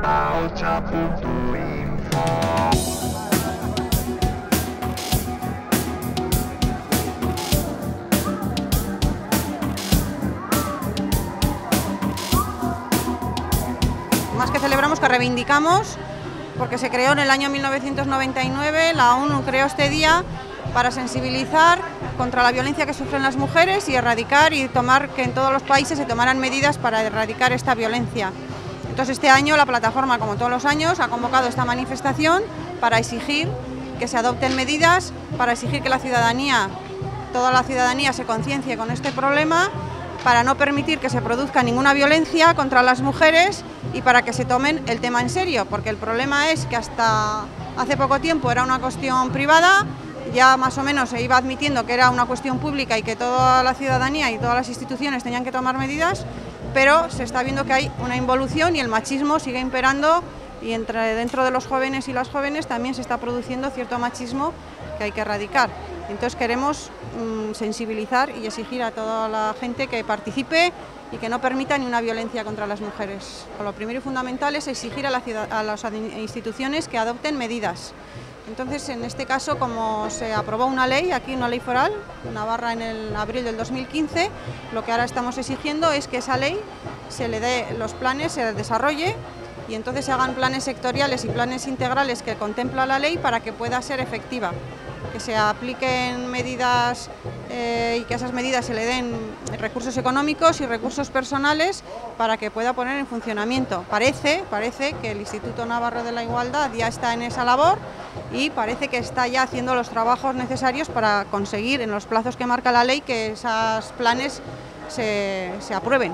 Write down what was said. Pauta.info. Más que celebramos, que reivindicamos, porque se creó en el año 1999, la ONU creó este día para sensibilizar contra la violencia que sufren las mujeres y erradicar y tomar que en todos los países se tomaran medidas para erradicar esta violencia. Entonces este año la plataforma, como todos los años, ha convocado esta manifestación para exigir que se adopten medidas, para exigir que la ciudadanía, toda la ciudadanía se conciencie con este problema, para no permitir que se produzca ninguna violencia contra las mujeres y para que se tomen el tema en serio, porque el problema es que hasta hace poco tiempo era una cuestión privada, ya más o menos se iba admitiendo que era una cuestión pública y que toda la ciudadanía y todas las instituciones tenían que tomar medidas, pero se está viendo que hay una involución y el machismo sigue imperando y dentro de los jóvenes y las jóvenes también se está produciendo cierto machismo que hay que erradicar. Entonces queremos sensibilizar y exigir a toda la gente que participe y que no permita ninguna violencia contra las mujeres. Lo primero y fundamental es exigir a las instituciones que adopten medidas. Entonces, en este caso, como se aprobó una ley, aquí una ley foral, Navarra en el abril del 2015, lo que ahora estamos exigiendo es que esa ley se le dé los planes, se desarrolle y entonces se hagan planes sectoriales y planes integrales que contempla la ley para que pueda ser efectiva. Que se apliquen medidas y que a esas medidas se le den recursos económicos y recursos personales para que pueda poner en funcionamiento. Parece que el Instituto Navarro de la Igualdad ya está en esa labor y parece que está ya haciendo los trabajos necesarios para conseguir en los plazos que marca la ley que esos planes se aprueben.